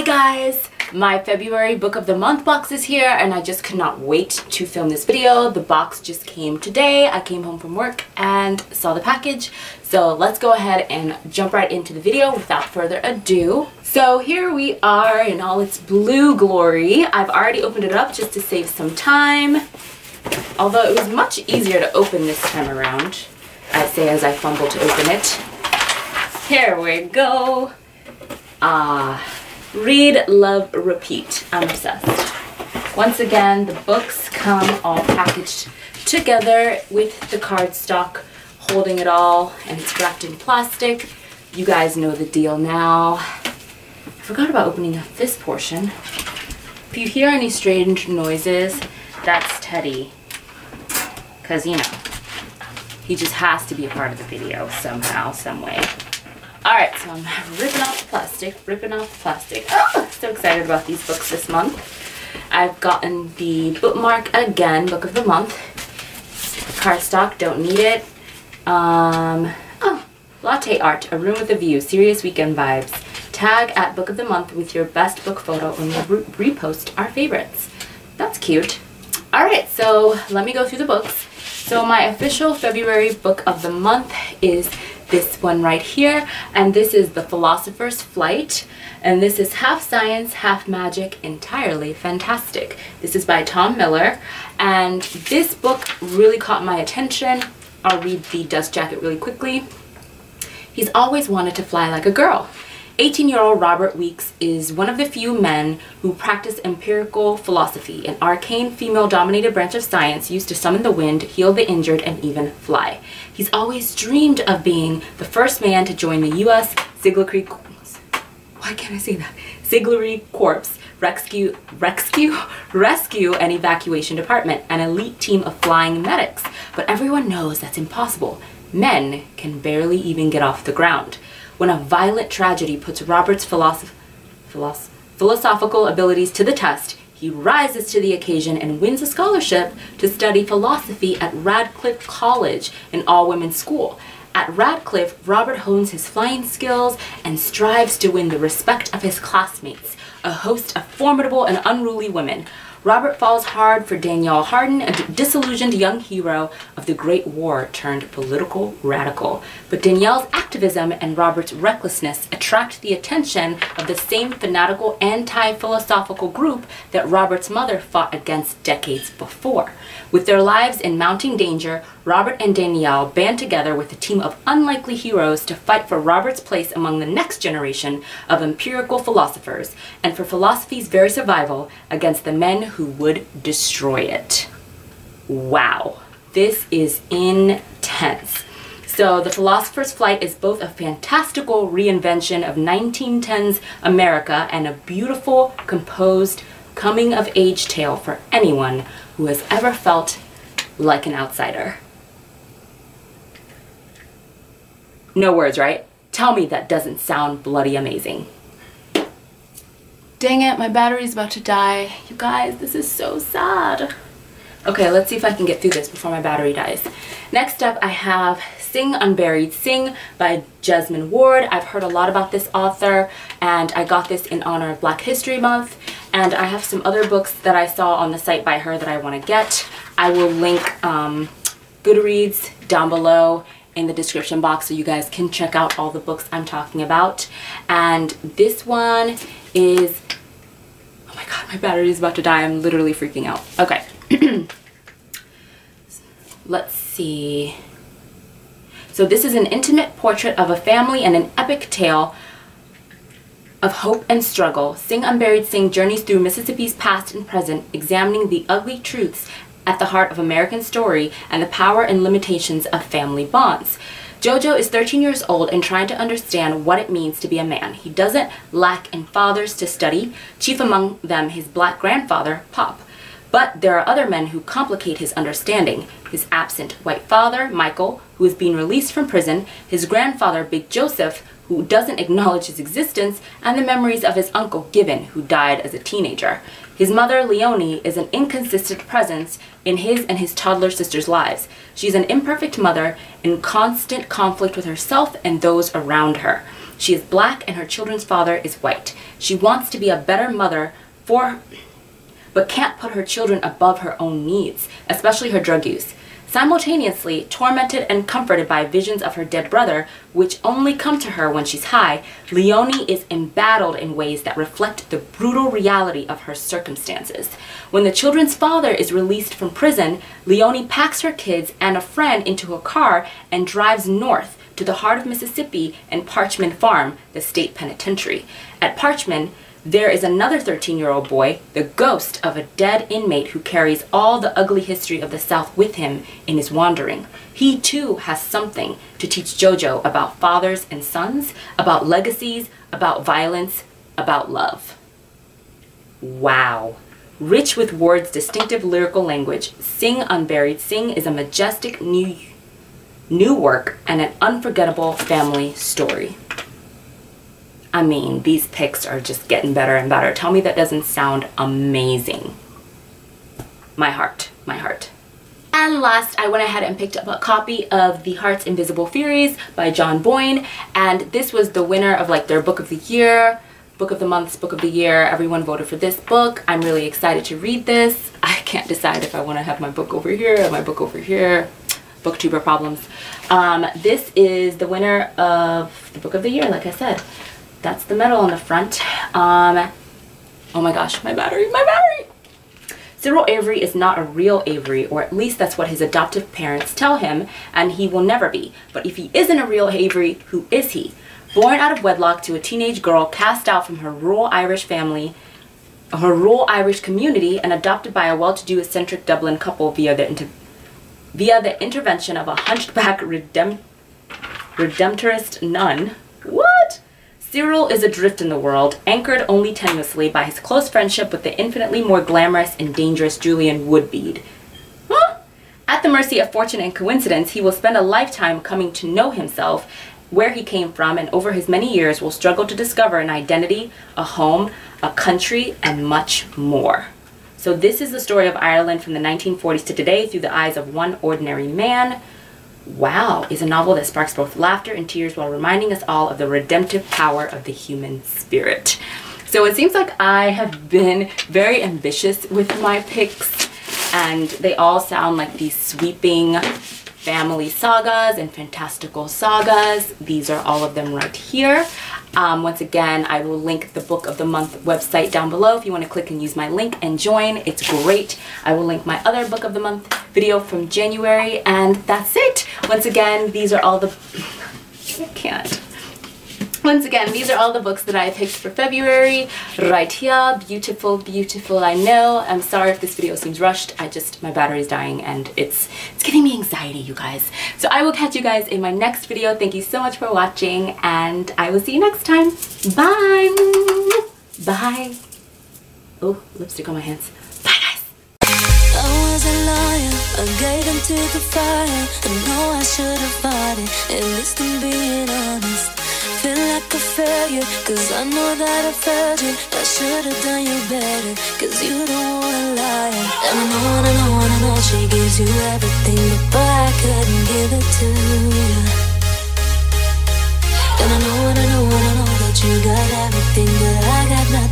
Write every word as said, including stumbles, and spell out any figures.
Hi guys! My February Book of the Month box is here and I just could not wait to film this video. The box just came today. I came home from work and saw the package. So let's go ahead and jump right into the video without further ado. So here we are in all its blue glory. I've already opened it up just to save some time. Although it was much easier to open this time around, I say as I fumble to open it. Here we go. Ah. Read, love, repeat. I'm obsessed. Once again, the books come all packaged together with the cardstock holding it all, and it's wrapped in plastic. You guys know the deal now. I forgot about opening up this portion. If you hear any strange noises, that's Teddy. Because, you know, he just has to be a part of the video somehow, some way. Alright, so I'm ripping off the plastic, ripping off the plastic. Oh, so excited about these books this month. I've gotten the bookmark again, Book of the Month. Cardstock, don't need it. Um, oh, Latte Art, A Room with a View, Serious Weekend Vibes. Tag at Book of the Month with your best book photo and we'll re repost our favorites. That's cute. Alright, so let me go through the books. So my official February Book of the Month is this one right here, and this is The Philosopher's Flight, and this is half science, half magic, entirely fantastic. This is by Tom Miller, and this book really caught my attention. I'll read the dust jacket really quickly. He's always wanted to fly like a girl. eighteen-year-old Robert Weeks is one of the few men who practice empirical philosophy, an arcane female-dominated branch of science used to summon the wind, heal the injured, and even fly. He's always dreamed of being the first man to join the U S Zigglery Corps. Why can't I say that? Zigglery Corps rescue, rescue, rescue and evacuation department, an elite team of flying medics. But everyone knows that's impossible. Men can barely even get off the ground. When a violent tragedy puts Robert's philosoph philosoph philosophical abilities to the test, he rises to the occasion and wins a scholarship to study philosophy at Radcliffe College, an all-women's school. At Radcliffe, Robert hones his flying skills and strives to win the respect of his classmates, a host of formidable and unruly women. Robert falls hard for Danielle Harden, a disillusioned young hero of the Great War turned political radical. But Danielle's activism and Robert's recklessness attract the attention of the same fanatical anti-philosophical group that Robert's mother fought against decades before. With their lives in mounting danger, Robert and Danielle band together with a team of unlikely heroes to fight for Robert's place among the next generation of empirical philosophers and for philosophy's very survival against the men who would destroy it. Wow, this is intense. So The Philosopher's Flight is both a fantastical reinvention of nineteen tens America and a beautiful, composed, coming-of-age tale for anyone who has ever felt like an outsider. No words, right? Tell me that doesn't sound bloody amazing. Dang it, my battery's about to die. You guys, this is so sad. Okay, let's see if I can get through this before my battery dies. Next up, I have Sing, Unburied, Sing by Jesmyn Ward. I've heard a lot about this author, and I got this in honor of Black History Month. And I have some other books that I saw on the site by her that I want to get. I will link um, Goodreads down below in the description box so you guys can check out all the books I'm talking about. And this one is... Oh my god, my battery is about to die. I'm literally freaking out. Okay. Let's see. So this is an intimate portrait of a family and an epic tale of hope and struggle. Sing, Unburied, Sing journeys through Mississippi's past and present, examining the ugly truths at the heart of American story and the power and limitations of family bonds. Jojo is thirteen years old and trying to understand what it means to be a man. He doesn't lack in fathers to study, chief among them his black grandfather, Pop. But there are other men who complicate his understanding. His absent white father, Michael, who is being released from prison, his grandfather, Big Joseph, who doesn't acknowledge his existence, and the memories of his uncle, Gibbon, who died as a teenager. His mother, Leonie, is an inconsistent presence in his and his toddler sister's lives. She's an imperfect mother in constant conflict with herself and those around her. She is black and her children's father is white. She wants to be a better mother for, but can't put her children above her own needs, especially her drug use. Simultaneously tormented and comforted by visions of her dead brother, which only come to her when she's high, Leonie is embattled in ways that reflect the brutal reality of her circumstances. When the children's father is released from prison, Leonie packs her kids and a friend into a car and drives north to the heart of Mississippi and Parchman Farm, the state penitentiary. At Parchman, there is another thirteen-year-old boy, the ghost of a dead inmate who carries all the ugly history of the South with him in his wandering. He too has something to teach JoJo about fathers and sons, about legacies, about violence, about love. Wow. Rich with Ward's distinctive lyrical language, Sing, Unburied, Sing is a majestic new, new work and an unforgettable family story. I mean, these picks are just getting better and better. Tell me that doesn't sound amazing. My heart, my heart. And last, I went ahead and picked up a copy of The Heart's Invisible Furies by John Boyne. And this was the winner of like their book of the year, book of the month, book of the year. Everyone voted for this book. I'm really excited to read this. I can't decide if I want to have my book over here or my book over here. Booktuber problems. Um, this is the winner of the book of the year, like I said. That's the medal on the front. Um, oh my gosh, my battery, my battery! Cyril Avery is not a real Avery, or at least that's what his adoptive parents tell him, and he will never be. But if he isn't a real Avery, who is he? Born out of wedlock to a teenage girl cast out from her rural Irish family, her rural Irish community, and adopted by a well-to-do eccentric Dublin couple via the, inter via the intervention of a hunchback redemp redemptorist nun. What? Cyril is adrift in the world, anchored only tenuously by his close friendship with the infinitely more glamorous and dangerous Julian Woodbead. Huh? At the mercy of fortune and coincidence, he will spend a lifetime coming to know himself, where he came from, and over his many years will struggle to discover an identity, a home, a country, and much more. So this is the story of Ireland from the nineteen forties to today through the eyes of one ordinary man. Wow, is a novel that sparks both laughter and tears while reminding us all of the redemptive power of the human spirit. So it seems like I have been very ambitious with my picks, and they all sound like these sweeping family sagas and fantastical sagas. These are all of them right here. Um, once again, I will link the Book of the Month website down below if you want to click and use my link and join. It's great. I will link my other Book of the Month video from January, and that's it. Once again, these are all the... I can't. Once again, these are all the books that I picked for February right here. Beautiful, beautiful, I know. I'm sorry if this video seems rushed. I just, my battery's dying and it's it's giving me anxiety, you guys. So I will catch you guys in my next video. Thank you so much for watching, and I will see you next time. Bye. Bye. Oh, lipstick on my hands. Bye, guys. I was a liar. I gave them to the fire. I know I should have fought it. At least I'm being honest. Feel like a failure, cause I know that I failed you. I should've done you better, cause you don't wanna lie. And on and on and on, she gives you everything, but I couldn't give it to you. And I know and I know and I know that you got everything, but I got nothing.